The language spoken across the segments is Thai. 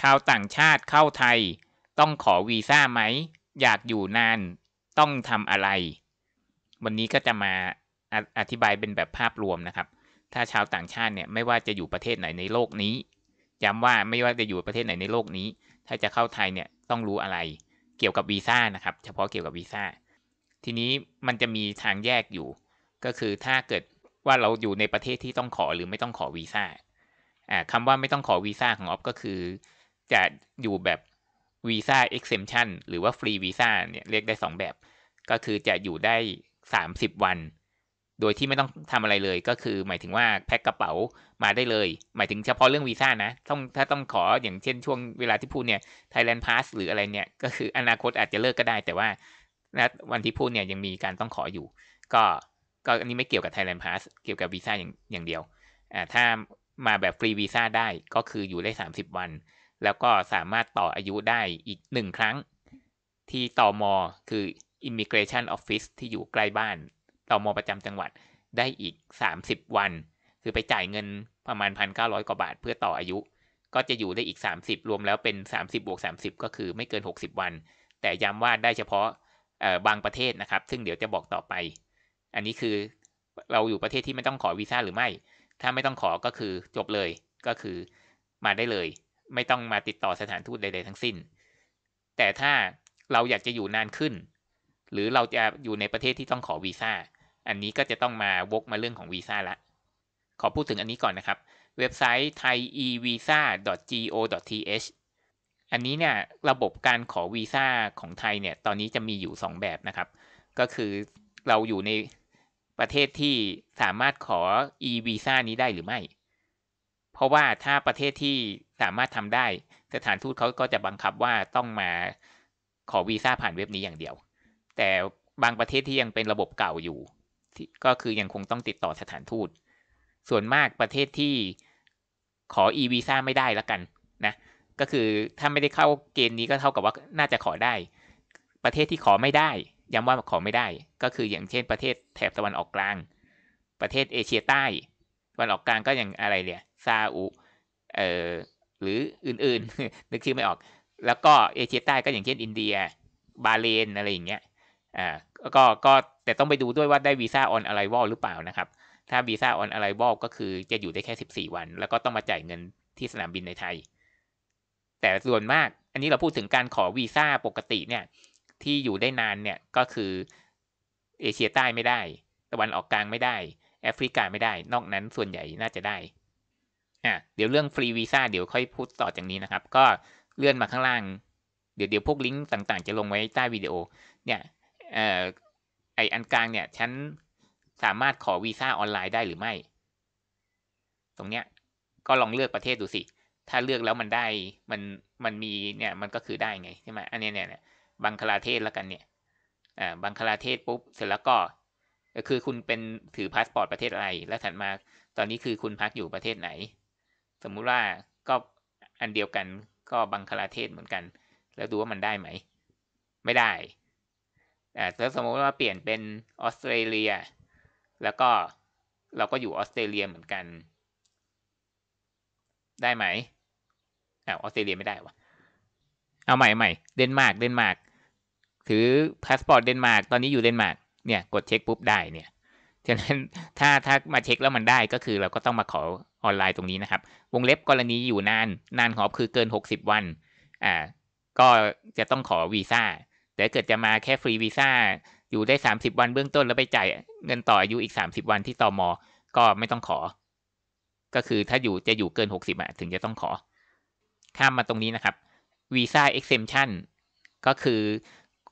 ชาวต่างชาติเข้าไทยต้องขอวีซ่าไหมอยากอยู่นานต้องทำอะไรวันนี้ก็จะมาอธิบายเป็นแบบภาพรวมนะครับถ้าชาวต่างชาติเนี่ยไม่ว่าจะอยู่ประเทศไหนในโลกนี้ย้ำว่าไม่ว่าจะอยู่ประเทศไหนในโลกนี้ถ้าจะเข้าไทยเนี่ยต้องรู้อะไรเกี่ยวกับวีซ่านะครับเฉพาะเกี่ยวกับวีซ่าทีนี้มันจะมีทางแยกอยู่ก็คือถ้าเกิดว่าเราอยู่ในประเทศที่ต้องขอหรือไม่ต้องขอวีซ่าคำว่าไม่ต้องขอวีซ่าของออฟก็คือจะอยู่แบบวีซ่าเอ็กเซมชั่นหรือว่าฟรีวีซ่าเนี่ยเรียกได้2แบบก็คือจะอยู่ได้30วันโดยที่ไม่ต้องทำอะไรเลยก็คือหมายถึงว่าแพ็คกระเป๋ามาได้เลยหมายถึงเฉพาะเรื่องวีซ่านะถ้าต้องขออย่างเช่นช่วงเวลาที่พูดเนี่ย Thailand Pass หรืออะไรเนี่ยก็คืออนาคตอาจจะเลิกก็ได้แต่ว่าณวันที่พูดเนี่ยยังมีการต้องขออยู่ก็อันนี้ไม่เกี่ยวกับ Thailand Pass เกี่ยวกับวีซ่าอย่างเดียวถ้ามาแบบฟรีวีซ่าได้ก็คืออยู่ได้30วันแล้วก็สามารถต่ออายุได้อีก1ครั้งที่ตม.คือ Immigration Office ที่อยู่ใกล้บ้านตม.ประจำจังหวัดได้อีก30วันคือไปจ่ายเงินประมาณ 1,900 กว่าบาทเพื่อต่ออายุก็จะอยู่ได้อีก30รวมแล้วเป็น 30+30 ก็คือไม่เกิน60วันแต่ย้ำว่าได้เฉพาะบางประเทศนะครับซึ่งเดี๋ยวจะบอกต่อไปอันนี้คือเราอยู่ประเทศที่ไม่ต้องขอวีซ่าหรือไม่ถ้าไม่ต้องขอก็คือจบเลยก็คือมาได้เลยไม่ต้องมาติดต่อสถานทูตใดๆทั้งสิ้นแต่ถ้าเราอยากจะอยู่นานขึ้นหรือเราจะอยู่ในประเทศที่ต้องขอวีซ่าอันนี้ก็จะต้องมาวกมาเรื่องของวีซ่าละขอพูดถึงอันนี้ก่อนนะครับเว็บไซต์ thaievisa.go.th อันนี้เนี่ยระบบการขอวีซ่าของไทยเนี่ยตอนนี้จะมีอยู่2แบบนะครับก็คือเราอยู่ในประเทศที่สามารถขอ e-visa นี้ได้หรือไม่เพราะว่าถ้าประเทศที่สามารถทำได้สถานทูตเขาก็จะบังคับว่าต้องมาขอวีซ่าผ่านเว็บนี้อย่างเดียวแต่บางประเทศที่ยังเป็นระบบเก่าอยู่ก็คือยังคงต้องติดต่อสถานทูตส่วนมากประเทศที่ขอ e-visa ไม่ได้ละกันนะก็คือถ้าไม่ได้เข้าเกณฑ์นี้ก็เท่ากับว่าน่าจะขอได้ประเทศที่ขอไม่ได้ย้ำว่าขอไม่ได้ก็คืออย่างเช่นประเทศแถบตะวันออกกลางประเทศเอเชียใต้ตะวันออกกลางก็อย่างอะไรเนี่ยซาอุหรืออื่นๆนึกชื่อไม่ออกแล้วก็เอเชียใต้ก็อย่างเช่นอินเดียบาห์เรนอะไรอย่างเงี้ยก็แต่ต้องไปดูด้วยว่าได้วีซ่าออนอะไลวัลหรือเปล่านะครับถ้าวีซ่าออนอะไลวัลก็คือจะอยู่ได้แค่14วันแล้วก็ต้องมาจ่ายเงินที่สนามบินในไทยแต่ส่วนมากอันนี้เราพูดถึงการขอวีซ่าปกติเนี่ยที่อยู่ได้นานเนี่ยก็คือเอเชียใต้ไม่ได้ตะวันออกกลางไม่ได้แอฟริกาไม่ได้นอกนั้นส่วนใหญ่น่าจะได้เดี๋ยวเรื่องฟรีวีซ่าเดี๋ยวค่อยพูดต่อจากนี้นะครับก็เลื่อนมาข้างล่างเดี๋ยวพวกลิงก์ต่างๆจะลงไว้ใต้วิดีโอเนี่ยไออันกลางเนี่ยฉันสามารถขอวีซ่าออนไลน์ได้หรือไม่ตรงเนี้ยก็ลองเลือกประเทศดูสิถ้าเลือกแล้วมันได้มันมีเนี่ยมันก็คือได้ไงใช่ไหมอันนี้เนี่ยบังคลาเทศแล้วกันเนี่ยบังคลาเทศปุ๊บเสร็จแล้วก็คือคุณเป็นถือพาสปอร์ตประเทศอะไรแล้วถัดมาตอนนี้คือคุณพักอยู่ประเทศไหนสมมุติว่าก็อันเดียวกันก็บังคลาเทศเหมือนกันแล้วดูว่ามันได้ไหมไม่ได้แล้วสมมุติว่าเปลี่ยนเป็นออสเตรเลียแล้วก็เราก็อยู่ออสเตรเลียเหมือนกันได้ไหมออสเตรเลียไม่ได้วะเอาใหม่เดนมาร์กถือพาสปอร์ตเดนมาร์กตอนนี้อยู่เดนมาร์กเนี่ยกดเช็คปุ๊บได้เนี่ยฉะนั้นถ้ามาเช็คแล้วมันได้ก็คือเราก็ต้องมาขอออนไลน์ตรงนี้นะครับวงเล็บกรณีอยู่นานของคือเกิน60วันก็จะต้องขอวีซ่าแต่เกิดจะมาแค่ฟรีวีซ่าอยู่ได้30วันเบื้องต้นแล้วไปจ่ายเงินต่ออายุอีก30วันที่ตม.ก็ไม่ต้องขอก็คือถ้าจะอยู่เกิน60ถึงจะต้องขอข้ามมาตรงนี้นะครับวีซ่าเอ็กเซมชั่นก็คือ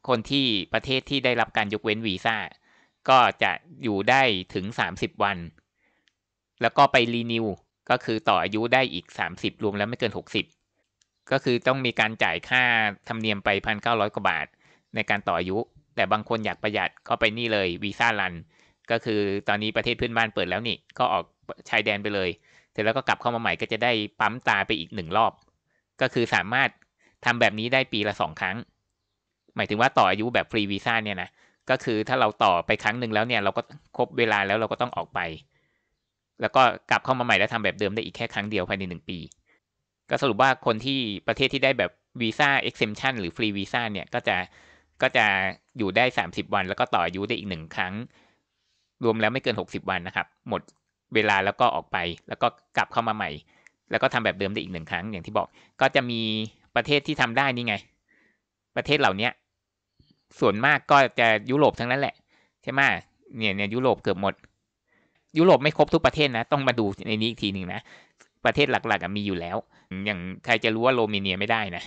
คนที่ประเทศที่ได้รับการยกเว้นวีซ่าก็จะอยู่ได้ถึง30วันแล้วก็ไปรีนิวก็คือต่ออายุได้อีก30รวมแล้วไม่เกิน60ก็คือต้องมีการจ่ายค่าธรรมเนียมไป 1,900 กว่าบาทในการต่ออายุแต่บางคนอยากประหยัดก็ไปนี่เลยวีซ่ารันก็คือตอนนี้ประเทศเพื่อนบ้านเปิดแล้วนี่ก็ออกชายแดนไปเลยเสร็จแล้วก็กลับเข้ามาใหม่ก็จะได้ปั๊มตาไปอีก1รอบก็คือสามารถทำแบบนี้ได้ปีละ2ครั้งหมายถึงว่าต่ออายุแบบฟรีวีซ่าเนี่ยนะก็คือถ้าเราต่อไปครั้งหนึ่งแล้วเนี่ยเราก็ครบเวลาแล้วเราก็ต้องออกไปแล้วก็กลับเข้ามาใหม่แล้วทำแบบเดิมได้อีกแค่ครั้งเดียวภายใน1ปี ก็สรุปว่าคนที่ประเทศที่ได้แบบวีซ่าเอ็กเซมชันหรือฟรีวีซ่าเนี่ยก็จะอยู่ได้30วันแล้วก็ต่ออายุได้อีก1ครั้งรวมแล้วไม่เกิน60วันนะครับหมดเวลาแล้วก็ออกไปแล้วก็กลับเข้ามาใหม่แล้วก็ทำแบบเดิมได้อีก1ครั้งอย่างที่บอกก็จะมีประเทศที่ทำได้นี่ไงประเทศเหล่านี้ส่วนมากก็จะยุโรปทั้งนั้นแหละใช่ไหมเนี่ยยุโรปเกือบหมดยุโรปไม่ครบทุกประเทศนะต้องมาดูในนี้อีกทีหนึ่งนะประเทศหลักๆมีอยู่แล้วอย่างใครจะรู้ว่าโรมาเนียไม่ได้นะ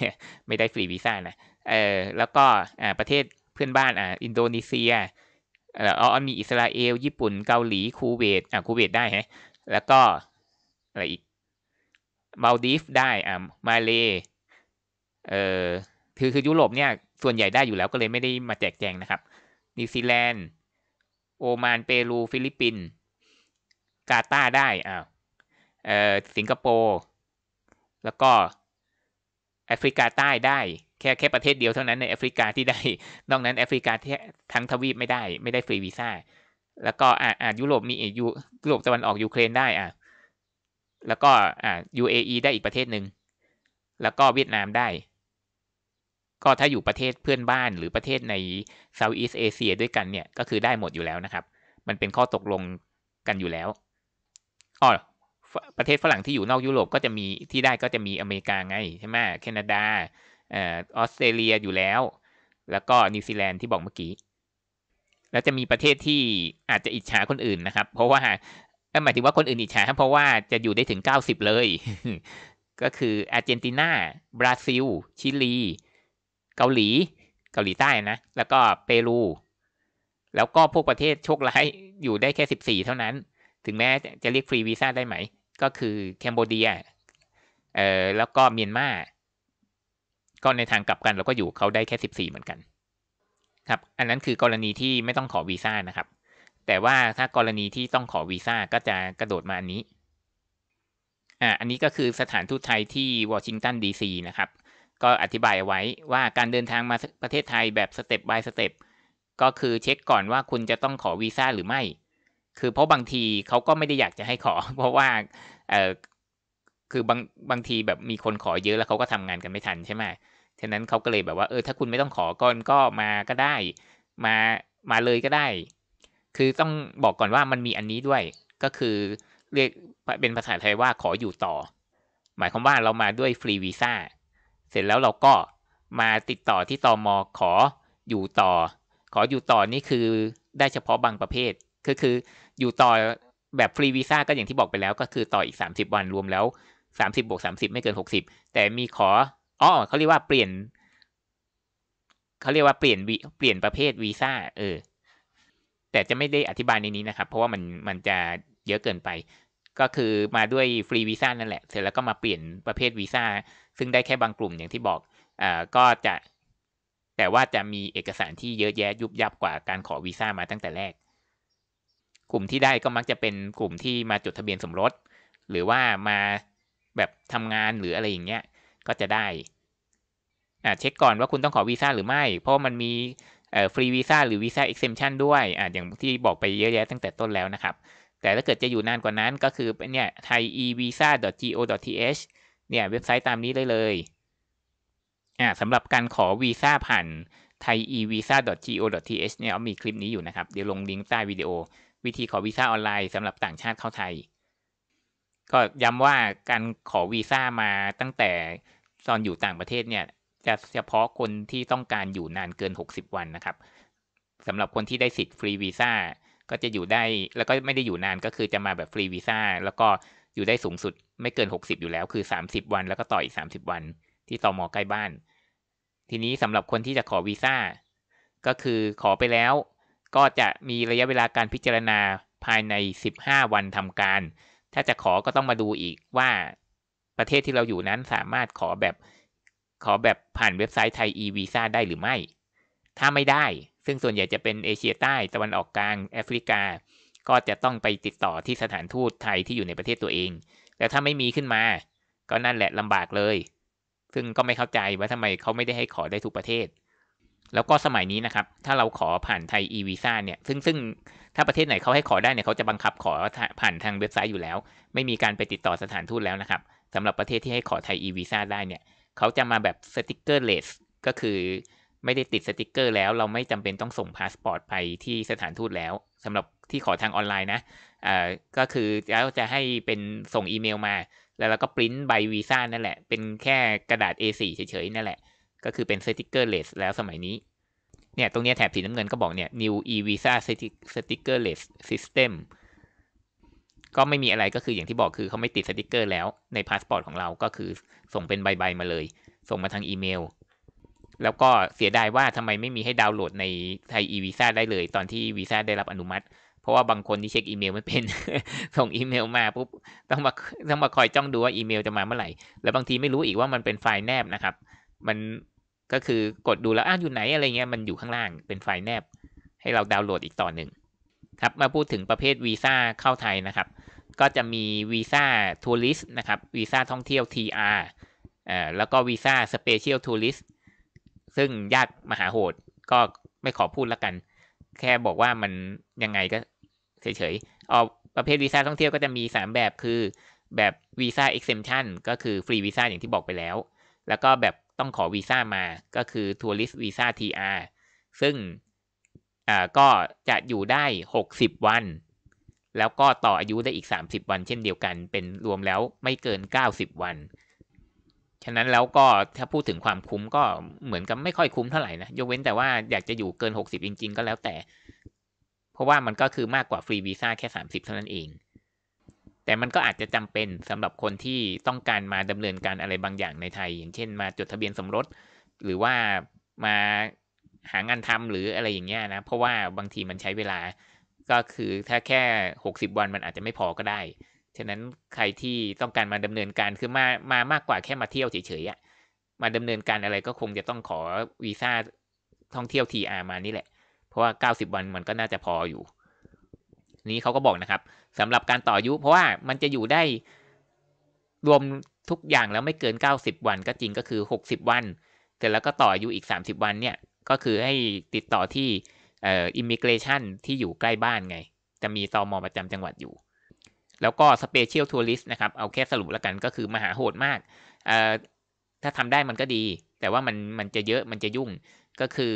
ไม่ได้ฟรีวีซ่านะแล้วก็ประเทศเพื่อนบ้านอินโดนีเซียมีอิสราเอลญี่ปุ่นเกาหลีคูเวตได้ฮะแล้วก็อะไรอีกมัลดีฟได้มาเลคือยุโรปเนี่ยส่วนใหญ่ได้อยู่แล้วก็เลยไม่ได้มาแจกแจงนะครับนิวซีแลนด์โอมานเปรูฟิลิปปินส์กาตาร์ได้สิงคโปร์แล้วก็แอฟริกาใต้ได้แค่ประเทศเดียวเท่านั้นในแอฟริกาที่ได้นอกนั้นแอฟริกาทั้งทวีปไม่ได้ฟรีวีซ่าแล้วก็ยุโรปมียุโรปตะวันออกยูเครนได้แล้วก็UAE ได้อีกประเทศหนึ่งแล้วก็เวียดนามได้ก็ถ้าอยู่ประเทศเพื่อนบ้านหรือประเทศใน Southeast Asia ด้วยกันเนี่ยก็คือได้หมดอยู่แล้วนะครับมันเป็นข้อตกลงกันอยู่แล้วประเทศฝรั่งที่อยู่นอกยุโรปก็จะมีที่ได้ก็จะมีอเมริกาไงใช่ไหมแคนาดาออสเตรเลียอยู่แล้วแล้วก็นิวซีแลนด์ที่บอกเมื่อกี้แล้วจะมีประเทศที่อาจจะอิจฉาคนอื่นนะครับเพราะว่าหมายถึงว่าคนอื่นอิจฉาเพราะว่าจะอยู่ได้ถึง90เลย ก็คืออาร์เจนตินาบราซิลชิลีเกาหลีใต้นะแล้วก็เปรูแล้วก็พวกประเทศโชคร้ายอยู่ได้แค่14เท่านั้นถึงแม้จะเรียกฟรีวีซ่าได้ไหมก็คือแคนเบอร์เรียแล้วก็เมียนมาก็ในทางกลับกันเราก็อยู่เขาได้แค่14เหมือนกันครับอันนั้นคือกรณีที่ไม่ต้องขอวีซ่านะครับแต่ว่าถ้ากรณีที่ต้องขอวีซ่าก็จะกระโดดมาอันนี้อันนี้ก็คือสถานทูตไทยที่วอชิงตันดีซีนะครับก็อธิบายไว้ว่าการเดินทางมาประเทศไทยแบบสเต็ปบายสเต็ปก็คือเช็คก่อนว่าคุณจะต้องขอวีซ่าหรือไม่คือเพราะบางทีเขาก็ไม่ได้อยากจะให้ขอเพราะว่าคือบางทีแบบมีคนขอเยอะแล้วเขาก็ทำงานกันไม่ทันใช่ไหมฉะนั้นเขาก็เลยแบบว่าถ้าคุณไม่ต้องขอก่อนก็มาก็ได้มาเลยก็ได้คือต้องบอกก่อนว่ามันมีอันนี้ด้วยก็คือเรียกเป็นภาษาไทยว่าขออยู่ต่อหมายความว่าเรามาด้วยฟรีวีซ่าเสร็จแล้วเราก็มาติดต่อที่ตม.ขออยู่ต่อนี่คือได้เฉพาะบางประเภทคืออยู่ต่อแบบฟรีวีซ่าก็อย่างที่บอกไปแล้วก็คือต่ออีก30วันรวมแล้ว30บวก30ไม่เกิน60แต่มีขอเขาเรียกว่าเปลี่ยนประเภทวีซ่าแต่จะไม่ได้อธิบายในนี้นะครับเพราะว่ามันจะเยอะเกินไปก็คือมาด้วยฟรีวีซ่านั่นแหละเสร็จแล้วก็มาเปลี่ยนประเภทวีซ่าซึ่งได้แค่บางกลุ่มอย่างที่บอกก็จะแต่ว่าจะมีเอกสารที่เยอะแยะยุบยับกว่าการขอวีซ่ามาตั้งแต่แรกกลุ่มที่ได้ก็มักจะเป็นกลุ่มที่มาจดทะเบียนสมรสหรือว่ามาแบบทำงานหรืออะไรอย่างเงี้ยก็จะได้เช็คก่อนว่าคุณต้องขอวีซ่าหรือไม่เพราะมันมีฟรีวีซ่าหรือวีซ่าเอ็กเซมชันด้วยอย่างที่บอกไปเยอะแยะตั้งแต่ต้นแล้วนะครับแต่ถ้าเกิดจะอยู่นานกว่านั้นก็คือเนี่ย thaievisa.go.th เนี่ยเว็บไซต์ตามนี้ได้เลยสำหรับการขอวีซ่าผ่าน thaievisa.go.th เนี่ยมีคลิปนี้อยู่นะครับเดี๋ยวลงลิงก์ใต้วิดีโอวิธีขอวีซ่าออนไลน์สำหรับต่างชาติเข้าไทยก็ย้ำว่าการขอวีซ่ามาตั้งแต่ตอนอยู่ต่างประเทศเนี่ยจะเฉพาะคนที่ต้องการอยู่นานเกิน60วันนะครับสำหรับคนที่ได้สิทธิ์ฟรีวีซ่าก็จะอยู่ได้แล้วก็ไม่ได้อยู่นานก็คือจะมาแบบฟรีวีซ่าแล้วก็อยู่ได้สูงสุดไม่เกิน60อยู่แล้วคือ30วันแล้วก็ต่ออีก30วันที่ตม.ใกล้บ้านทีนี้สำหรับคนที่จะขอวีซ่าก็คือขอไปแล้วก็จะมีระยะเวลาการพิจารณาภายใน15วันทำการถ้าจะขอก็ต้องมาดูอีกว่าประเทศที่เราอยู่นั้นสามารถขอแบบผ่านเว็บไซต์ไทย e-visa ได้หรือไม่ถ้าไม่ได้ซึ่งส่วนใหญ่จะเป็นเอเชียใต้ตะวันออกกลางแอฟริกาก็จะต้องไปติดต่อที่สถานทูตไทยที่อยู่ในประเทศตัวเองแล้วถ้าไม่มีขึ้นมาก็นั่นแหละลำบากเลยซึ่งก็ไม่เข้าใจว่าทำไมเขาไม่ได้ให้ขอได้ทุกประเทศแล้วก็สมัยนี้นะครับถ้าเราขอผ่านไทย e-visa เนี่ยซึ่งถ้าประเทศไหนเขาให้ขอได้เนี่ยเขาจะบังคับขอผ่านทางเว็บไซต์อยู่แล้วไม่มีการไปติดต่อสถานทูตแล้วนะครับ สำหรับประเทศที่ให้ขอไทย e-visa ได้เนี่ยเขาจะมาแบบสติ๊กเกอร์เลสก็คือไม่ได้ติดสติ๊กเกอร์แล้วเราไม่จำเป็นต้องส่งพาสปอร์ตไปที่สถานทูตแล้วสำหรับที่ขอทางออนไลน์นะก็คือแล้วจะให้เป็นส่งอีเมลมาแล้วเราก็ปริ้นใบวีซ่านั่นแหละเป็นแค่กระดาษ A4 เฉยๆนั่นแหละก็คือเป็นสติ๊กเกอร์เลสแล้วสมัยนี้เนี่ยตรงนี้แถบสีน้ำเงินก็บอกเนี่ย New e-visa stickerless system ก็ไม่มีอะไรก็คืออย่างที่บอกคือเขาไม่ติดสติ๊กเกอร์แล้วในพาสปอร์ตของเราก็คือส่งเป็นใบๆมาเลยส่งมาทางอีเมลแล้วก็เสียดายว่าทำไมไม่มีให้ดาวน์โหลดในไทย e-visa ได้เลยตอนที่วีซ่าได้รับอนุมัติเพราะว่าบางคนที่เช็คอีเมลไม่เป็น ส่งอีเมลมาปุ๊บต้องมาคอยจ้องดูว่าอีเมลจะมาเมื่อไหร่แล้วบางทีไม่รู้อีกว่ามันเป็นไฟล์แนบนะครับมันก็คือกดดูแล้วอยู่ไหนอะไรเงี้ยมันอยู่ข้างล่างเป็นไฟล์แนบให้เราดาวน์โหลดอีกต่อหนึ่งครับมาพูดถึงประเภทวีซ่าเข้าไทยนะครับก็จะมีวีซ่าทัวริสต์นะครับวีซ่าท่องเที่ยว TR แล้วก็วีซ่าสเปเชียลทัวริสต์ซึ่งญาติมหาโหดก็ไม่ขอพูดละกันแค่บอกว่ามันยังไงก็เฉยๆประเภทวีซ่าท่องเที่ยวก็จะมี3แบบคือแบบวีซ่าเอ็กเซมชั่นก็คือฟรีวีซ่าอย่างที่บอกไปแล้วแล้วก็แบบต้องขอวีซ่ามาก็คือ Tourist Visa TR ซึ่งก็จะอยู่ได้60วันแล้วก็ต่ออายุได้อีก30วันเช่นเดียวกันเป็นรวมแล้วไม่เกิน90วันฉะนั้นแล้วก็ถ้าพูดถึงความคุ้มก็เหมือนกับไม่ค่อยคุ้มเท่าไหร่นะยกเว้นแต่ว่าอยากจะอยู่เกิน60จริงๆก็แล้วแต่เพราะว่ามันก็คือมากกว่าฟรีวีซ่าแค่30เท่านั้นเองแต่มันก็อาจจะจำเป็นสำหรับคนที่ต้องการมาดำเนินการอะไรบางอย่างในไทยอย่างเช่นมาจดทะเบียนสมรสหรือว่ามาหางานทำหรืออะไรอย่างเงี้ยนะเพราะว่าบางทีมันใช้เวลาก็คือถ้าแค่60วันมันอาจจะไม่พอก็ได้ฉะนั้นใครที่ต้องการมาดำเนินการคือมากกว่าแค่มาเที่ยวเฉยๆมาดำเนินการอะไรก็คงจะต้องขอวีซ่าท่องเที่ยว TR มานี่แหละเพราะว่า90วันมันก็น่าจะพออยู่นี้เขาก็บอกนะครับสำหรับการต่ออายุเพราะว่ามันจะอยู่ได้รวมทุกอย่างแล้วไม่เกิน90วันก็จริงก็คือ60วันแต่แล้วก็ต่ออายุอีก30วันเนี่ยก็คือให้ติดต่อที่Immigration ที่อยู่ใกล้บ้านไงจะมีตม.ประจำจังหวัดอยู่แล้วก็ Special Tourist นะครับเอาแค่สรุปแล้วกันก็คือมหาโหดมากถ้าทำได้มันก็ดีแต่ว่ามันจะเยอะมันจะยุ่งก็คือ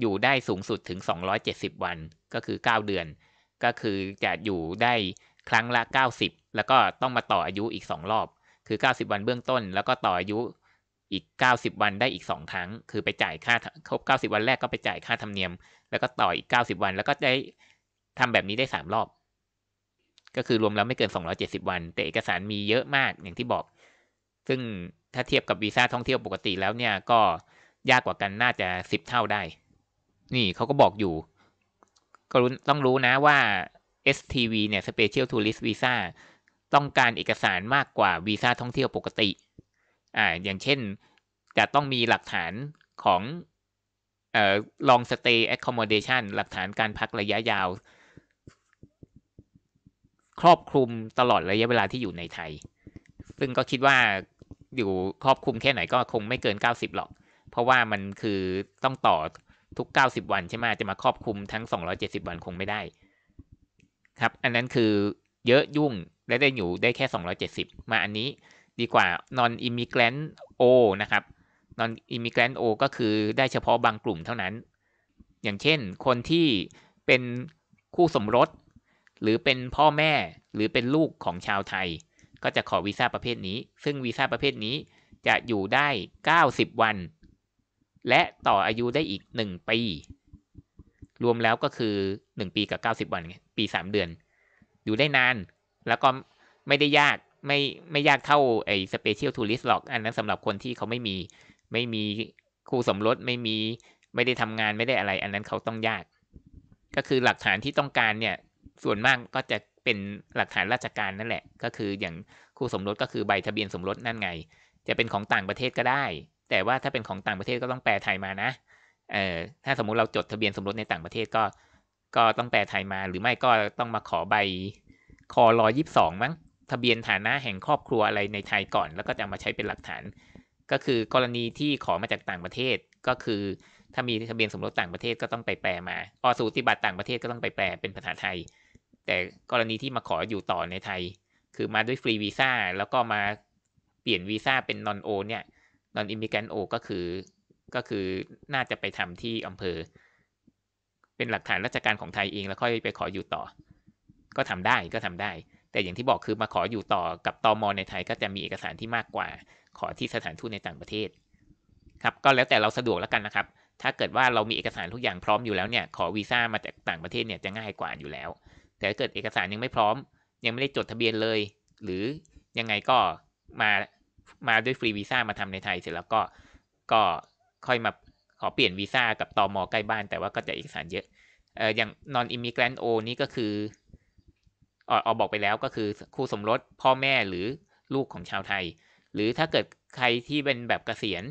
อยู่ได้สูงสุดถึง270วันก็คือ9เดือนก็คือจะอยู่ได้ครั้งละ90แล้วก็ต้องมาต่ออายุอีก2รอบคือ90วันเบื้องต้นแล้วก็ต่ออายุอีก90วันได้อีก2ครั้งคือไปจ่ายค่าครบ90วันแรกก็ไปจ่ายค่าธรรมเนียมแล้วก็ต่ออีก90วันแล้วก็ได้ทำแบบนี้ได้3รอบก็คือรวมแล้วไม่เกิน270วันแต่เอกสารมีเยอะมากอย่างที่บอกซึ่งถ้าเทียบกับวีซ่าท่องเที่ยวปกติแล้วเนี่ยก็ยากกว่ากันน่าจะ10เท่าได้นี่เขาก็บอกอยู่ก็ต้องรู้นะว่า STV เนี่ย Special Tourist Visa ต้องการเอกสารมากกว่าวีซ่าท่องเที่ยวปกติอย่างเช่นจะต้องมีหลักฐานของLong Stay Accommodation หลักฐานการพักระยะยาวครอบคลุมตลอดระยะเวลาที่อยู่ในไทยซึ่งก็คิดว่าอยู่ครอบคลุมแค่ไหนก็คงไม่เกิน90หรอกเพราะว่ามันคือต้องต่อทุก90วันใช่ไหมจะมาครอบคลุมทั้ง270วันคงไม่ได้ครับอันนั้นคือเยอะยุ่งและได้อยู่ได้แค่270มาอันนี้ดีกว่า Non-Immigrant O นะครับ Non-Immigrant O ก็คือได้เฉพาะบางกลุ่มเท่านั้นอย่างเช่นคนที่เป็นคู่สมรสหรือเป็นพ่อแม่หรือเป็นลูกของชาวไทยก็จะขอวีซ่าประเภทนี้ซึ่งวีซ่าประเภทนี้จะอยู่ได้90วันและต่ออายุได้อีก1ปีรวมแล้วก็คือ1ปีกับ90วันปี3เดือนอยู่ได้นานแล้วก็ไม่ได้ยากไม่ยากเท่าไอ้ Special Tourist หรอกอันนั้นสำหรับคนที่เขาไม่มีคู่สมรสไม่ได้ทำงานไม่ได้อะไรอันนั้นเขาต้องยากก็คือหลักฐานที่ต้องการเนี่ยส่วนมากก็จะเป็นหลักฐานราชการนั่นแหละก็คืออย่างคู่สมรสก็คือใบทะเบียนสมรสนั่นไงจะเป็นของต่างประเทศก็ได้แต่ว่าถ้าเป็นของต่างประเทศก็ต้องแปลไทยมานะถ้าสมมุติเราจดทะเบียนสมรสในต่างประเทศก็ต้องแปลไทยมาหรือไม่ก็ต้องมาขอใบค.122มั้งทะเบียนฐานะแห่งครอบครัวอะไรในไทยก่อนแล้วก็จะมาใช้เป็นหลักฐานก็คือกรณีที่ขอมาจากต่างประเทศก็คือถ้ามีทะเบียนสมรสต่างประเทศก็ต้องไปแปลมาสูติบัตรต่างประเทศก็ต้องไปแปลเป็นภาษาไทยแต่กรณีที่มาขออยู่ต่อในไทยคือมาด้วยฟรีวีซ่าแล้วก็มา เปลี่ยนวีซ่าเป็น Non-O เนี่ย Non-Immigrant O ก็คือน่าจะไปทำที่อำเภอเป็นหลักฐานราชการของไทยเองแล้วค่อยไปขออยู่ต่อก็ทำได้แต่อย่างที่บอกคือมาขออยู่ต่อกับตม.ในไทยก็จะมีเอกสารที่มากกว่าขอที่สถานทูตในต่างประเทศครับก็แล้วแต่เราสะดวกแล้วกันนะครับถ้าเกิดว่าเรามีเอกสารทุกอย่างพร้อมอยู่แล้วเนี่ยขอวีซ่ามาจากต่างประเทศเนี่ยจะง่ายกว่าอยู่แล้วแต่ถ้าเกิดเอกสารยังไม่พร้อมยังไม่ได้จดทะเบียนเลยหรือยังไงก็มาด้วยฟรีวีซ่ามาทำในไทยเสร็จแล้วก็ค่อยมาขอเปลี่ยนวีซ่ากับตม.ใกล้บ้านแต่ว่าก็จะเอกสารเยอะอย่าง Non-Immigrant O นี่ก็คืออ๋อบอกไปแล้วก็คือคู่สมรสพ่อแม่หรือลูกของชาวไทยหรือถ้าเกิดใครที่เป็นแบบเกษียณ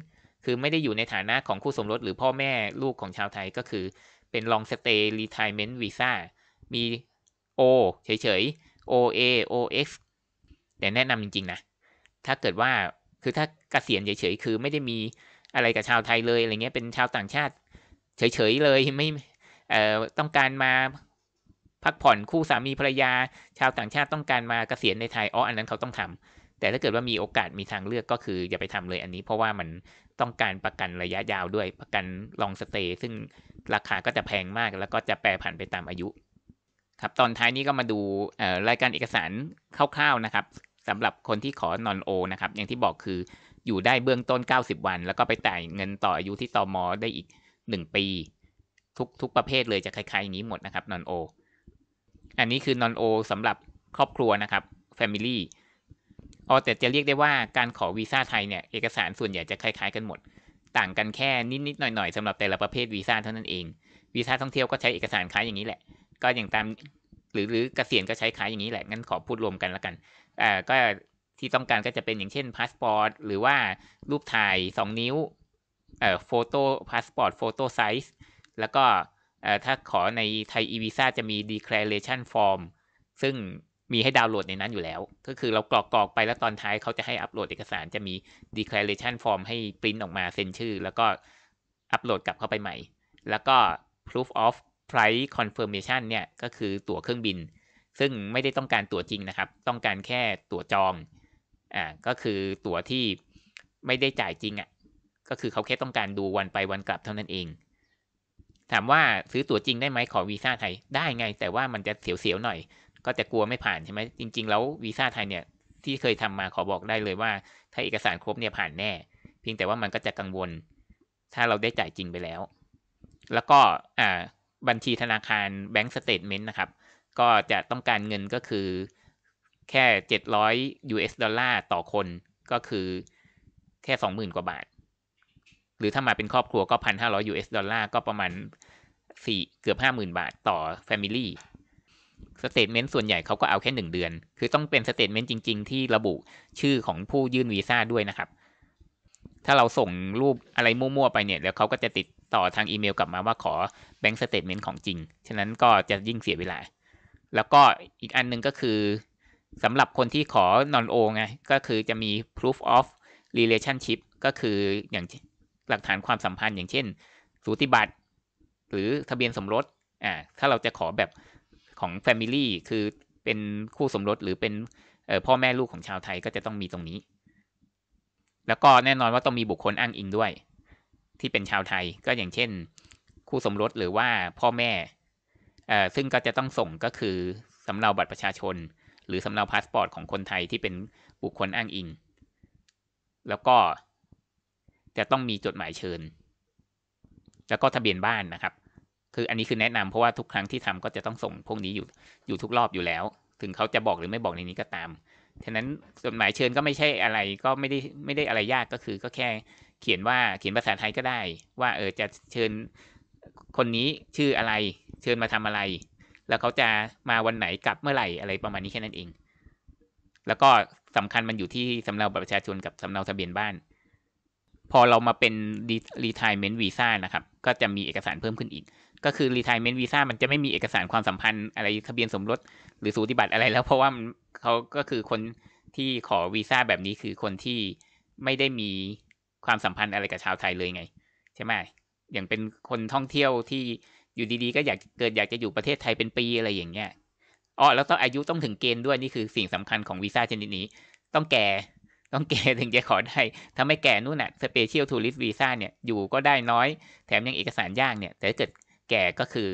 คือไม่ได้อยู่ในฐานะของคู่สมรสหรือพ่อแม่ลูกของชาวไทยก็คือเป็น long stay retirement visa มี O เฉยๆ OA OX แต่แนะนำจริงๆนะถ้าเกิดว่าคือถ้าเกษียณเฉยๆคือไม่ได้มีอะไรกับชาวไทยเลยอะไรเงี้ยเป็นชาวต่างชาติเฉยๆเลยไม่ต้องการมาพักผ่อนคู่สามีภรรยาชาวต่างชาติต้องการมาเกษียณในไทยอันนั้นเขาต้องทำแต่ถ้าเกิดว่ามีโอกาสมีทางเลือกก็คืออย่าไปทำเลยอันนี้เพราะว่ามันต้องการประกันระยะยาวด้วยประกัน long stay ซึ่งราคาก็จะแพงมากแล้วก็จะแปรผันไปตามอายุครับตอนท้ายนี้ก็มาดูรายการเอกสารคร่าวๆนะครับสำหรับคนที่ขอ Non-O นะครับอย่างที่บอกคืออยู่ได้เบื้องต้น90วันแล้วก็ไปจ่ายเงินต่ออายุที่ตม.ได้อีก1ปีทุกประเภทเลยจะคล้ายๆอย่างนี้หมดนะครับ Non-O อันนี้คือ Non-O สำหรับครอบครัวนะครับ Family แต่จะเรียกได้ว่าการขอวีซ่าไทยเนี่ยเอกสารส่วนใหญ่จะคล้ายๆกันหมดต่างกันแค่นิดๆหน่อยๆสำหรับแต่ละประเภทวีซ่าเท่านั้นเองวีซ่าท่องเที่ยวก็ใช้เอกสารคล้ายอย่างนี้แหละก็อย่างตามหรือเกษียณก็ใช้คล้ายอย่างนี้แหละงั้นขอพูดรวมกันละกันก็ที่ต้องการก็จะเป็นอย่างเช่นพาสปอร์ตหรือว่ารูปถ่าย2นิ้วโฟโต้พาสปอร์ตโฟโต้ไซส์แล้วก็ถ้าขอในไทย e-visa จะมี declaration form ซึ่งมีให้ดาวน์โหลดในนั้นอยู่แล้วก็คือเรากรอกไปแล้วตอนท้ายเขาจะให้อัปโหลดเอกสารจะมี declaration form ให้ปริ้นออกมาเซ็นชื่อแล้วก็อัปโหลดกลับเข้าไปใหม่แล้วก็ proof of flight confirmation เนี่ยก็คือตั๋วเครื่องบินซึ่งไม่ได้ต้องการตั๋วจริงนะครับต้องการแค่ตั๋วจองก็คือตั๋วที่ไม่ได้จ่ายจริงก็คือเขาแค่ต้องการดูวันไปวันกลับเท่านั้นเองถามว่าซื้อตั๋วจริงได้ไหมขอวีซ่าไทยได้ไงแต่ว่ามันจะเสียวๆหน่อยก็จะกลัวไม่ผ่านใช่ไหมจริงๆแล้ววีซ่าไทยเนี่ยที่เคยทำมาขอบอกได้เลยว่าถ้าเอกสารครบเนี่ยผ่านแน่เพียงแต่ว่ามันก็จะกังวลถ้าเราได้จ่ายจริงไปแล้วแล้วก็บัญชีธนาคาร Bank Statement นะครับก็จะต้องการเงินก็คือแค่700 US ดอลลาร์ต่อคนก็คือแค่ 20,000 กว่าบาทหรือถ้ามาเป็นครอบครัวก็ 1,500 US ดอลลาร์ก็ประมาณเกือบ 50,000 บาทต่อ Family สเตทเมนต์ส่วนใหญ่เขาก็เอาแค่1เดือนคือต้องเป็นสเตทเมนต์จริงๆที่ระบุชื่อของผู้ยื่นวีซ่าด้วยนะครับถ้าเราส่งรูปอะไรมั่วๆไปเนี่ยแล้วเขาก็จะติดต่อทางอีเมลกลับมาว่าขอ Bank Statement ของจริงฉะนั้นก็จะยิ่งเสียเวลาแล้วก็อีกอันนึงก็คือสำหรับคนที่ขอ Non-O ไงก็คือจะมี proof of relationship ก็คืออย่างหลักฐานความสัมพันธ์อย่างเช่นสูติบัตรหรือทะเบียนสมรสถ้าเราจะขอแบบของ Family คือเป็นคู่สมรสหรือเป็นพ่อแม่ลูกของชาวไทยก็จะต้องมีตรงนี้แล้วก็แน่นอนว่าต้องมีบุคคลอ้างอิงด้วยที่เป็นชาวไทยก็อย่างเช่นคู่สมรสหรือว่าพ่อแม่ซึ่งก็จะต้องส่งก็คือสำเนาบัตรประชาชนหรือสำเนาพาสปอร์ตของคนไทยที่เป็นบุคคลอ้างอิงแล้วก็จะต้องมีจดหมายเชิญแล้วก็ทะเบียนบ้านนะครับคืออันนี้คือแนะนำเพราะว่าทุกครั้งที่ทำก็จะต้องส่งพวกนี้อยู่ทุกรอบอยู่แล้วถึงเขาจะบอกหรือไม่บอกในนี้ก็ตามฉะนั้นจดหมายเชิญก็ไม่ใช่อะไรก็ไม่ได้อะไรยากก็คือก็แค่เขียนภาษาไทยก็ได้ว่าจะเชิญคนนี้ชื่ออะไรเชิญมาทำอะไรแล้วเขาจะมาวันไหนกลับเมื่อไหร่อะไรประมาณนี้แค่นั้นเองแล้วก็สำคัญมันอยู่ที่สำเนาบัตรประชาชนกับสำเนาทะเบียนบ้านพอเรามาเป็น retirement visa นะครับก็จะมีเอกสารเพิ่มขึ้นอีกก็คือ retirement visa มันจะไม่มีเอกสารความสัมพันธ์อะไรทะเบียนสมรสหรือสูติบัตรอะไรแล้วเพราะว่าเขาก็คือคนที่ขอวีซ่าแบบนี้คือคนที่ไม่ได้มีความสัมพันธ์อะไรกับชาวไทยเลยไงใช่ไหมอย่างเป็นคนท่องเที่ยวที่อยู่ดีๆก็อยากจะอยู่ประเทศไทยเป็นปีอะไรอย่างเงี้ยแล้วต้องอายุต้องถึงเกณฑ์ด้วยนี่คือสิ่งสำคัญของวีซ่าชนิดนี้ต้องแก่ ต้องแก่ถึงจะขอได้ถ้าไม่แก่นู่นน่ะ Special Tourist Visa เนี่ยอยู่ก็ได้น้อยแถมยังเอกสารยากเนี่ยแต่ถ้าเกิดแก่ก็คือ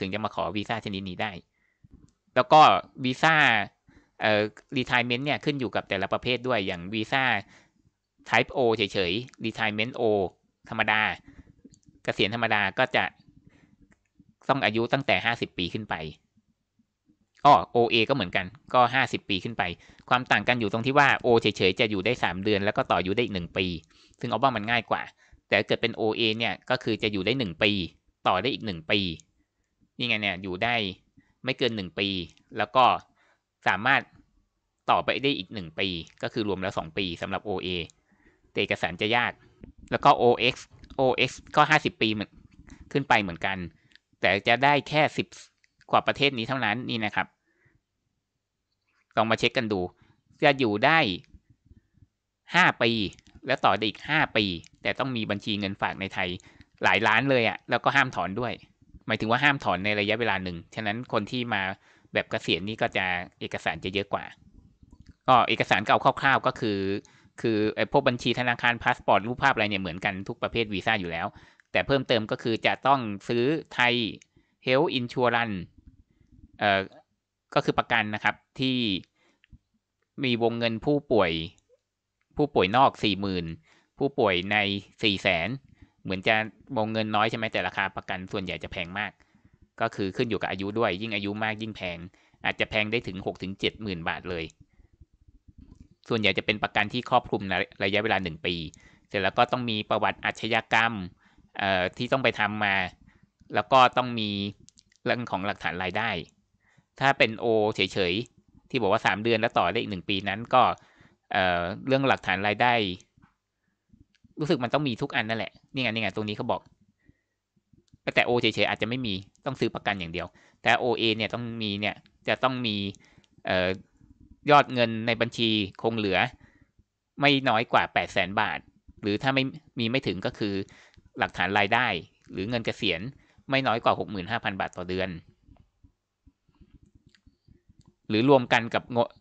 ถึงจะมาขอวีซ่าชนิดนี้ได้แล้วก็วีซ่าretirement เนี่ยขึ้นอยู่กับแต่ละประเภทด้วยอย่างวีซ่า Type O เฉยๆ retirement O ธรรมดาเกษียณธรรมดาก็จะต้องอายุตั้งแต่50ปีขึ้นไปOA ก็เหมือนกันก็50ปีขึ้นไปความต่างกันอยู่ตรงที่ว่า O เฉยๆจะอยู่ได้3เดือนแล้วก็ต่ออยู่ได้อีก1ปีซึ่งเอาบ้างมันง่ายกว่าแต่เกิดเป็น OA เนี่ยก็คือจะอยู่ได้1ปีต่อได้อีก1ปีนี่ไงเนี่ยอยู่ได้ไม่เกิน1ปีแล้วก็สามารถต่อไปได้อีก1ปีก็คือรวมแล้ว2ปีสำหรับ OA แต่เอกสารจะยากแล้วก็ OX ก็50ปีเหมือนขึ้นไปเหมือนกันแต่จะได้แค่10กว่าประเทศนี้เท่านั้นนี่นะครับลองมาเช็คกันดูจะอยู่ได้5ปีแล้วต่อได้อีก5ปีแต่ต้องมีบัญชีเงินฝากในไทยหลายล้านเลยอ่ะแล้วก็ห้ามถอนด้วยหมายถึงว่าห้ามถอนในระยะเวลาหนึ่งฉะนั้นคนที่มาแบบเกษียณนี่ก็จะเอกสารจะเยอะกว่าเอกสารเก่าคร่าวๆก็คือพวกบัญชีธนาคารพาสปอร์ตรูปภาพอะไรเนี่ยเหมือนกันทุกประเภทวีซ่าอยู่แล้วแต่เพิ่มเติมก็คือจะต้องซื้อไทยเฮลท์อินชัวรันก็คือประกันนะครับที่มีวงเงินผู้ป่วยนอก 40,000 ผู้ป่วยใน 400,000เหมือนจะวงเงินน้อยใช่ไหมแต่ราคาประกันส่วนใหญ่จะแพงมากก็คือขึ้นอยู่กับอายุด้วยยิ่งอายุมากยิ่งแพงอาจจะแพงได้ถึง 6-70,000 บาทเลยส่วนใหญ่จะเป็นประกันที่ครอบคลุมระยะเวลา1ปีเสร็จแล้วก็ต้องมีประวัติอาชญากรรมที่ต้องไปทำมาแล้วก็ต้องมีเรื่องของหลักฐานรายได้ถ้าเป็น O เฉยๆที่บอกว่า3เดือนแล้วต่อได้อีก1ปีนั้นก็เรื่องหลักฐานรายได้รู้สึกมันต้องมีทุกอันนั่นแหละนี่ไงตรงนี้เขาบอกแต่ O เฉยๆอาจจะไม่มีต้องซื้อประกันอย่างเดียวแต่ OA เนี่ยต้องมีเนี่ยจะต้องมียอดเงินในบัญชีคงเหลือไม่น้อยกว่า 800,000 บาทหรือถ้าไม่ถึงก็คือหลักฐานรายได้หรือเงินเกษียณไม่น้อยกว่า 65,000 บาทต่อเดือนหรือรวมกัน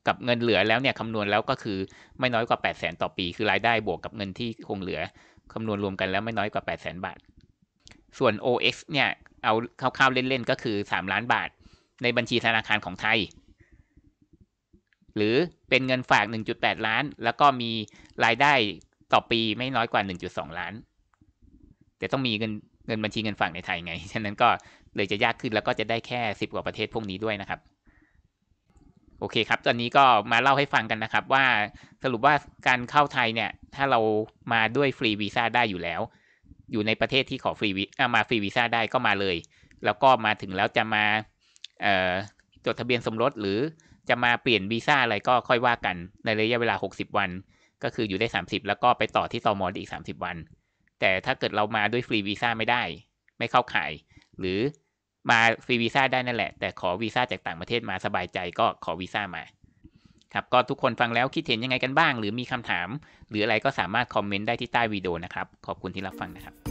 กับเงินเหลือแล้วเนี่ยคำนวณแล้วก็คือไม่น้อยกว่า 800,000 ต่อปีคือรายได้บวกกับเงินที่คงเหลือคำนวณรวมกันแล้วไม่น้อยกว่า 800,000 บาทส่วน OX เนี่ยเอาคร่าวๆเล่นๆก็คือ3ล้านบาทในบัญชีธนาคารของไทยหรือเป็นเงินฝาก 1.8 ล้านแล้วก็มีรายได้ต่อปีไม่น้อยกว่า 1.2 ล้านแต่ต้องมีเงินบัญชีเงินฝากในไทยไงฉะนั้นก็เลยจะยากขึ้นแล้วก็จะได้แค่10กว่าประเทศพวกนี้ด้วยนะครับโอเคครับตอนนี้ก็มาเล่าให้ฟังกันนะครับว่าสรุปว่าการเข้าไทยเนี่ยถ้าเรามาด้วยฟรีวีซ่าได้อยู่แล้วอยู่ในประเทศที่ขอฟรีมาฟรีวีซ่าได้ก็มาเลยแล้วก็มาถึงแล้วจะมาจดทะเบียนสมรสหรือจะมาเปลี่ยนวีซ่าอะไรก็ค่อยว่ากันในระยะเวลา60วันก็คืออยู่ได้30แล้วก็ไปต่อที่ตม.อีก30วันแต่ถ้าเกิดเรามาด้วยฟรีวีซ่าไม่ได้ไม่เข้าข่ายหรือมาฟรีวีซ่าได้นั่นแหละแต่ขอวีซ่าจากต่างประเทศมาสบายใจก็ขอวีซ่ามาครับก็ทุกคนฟังแล้วคิดเห็นยังไงกันบ้างหรือมีคำถามหรืออะไรก็สามารถคอมเมนต์ได้ที่ใต้วิดีโอนะครับขอบคุณที่รับฟังนะครับ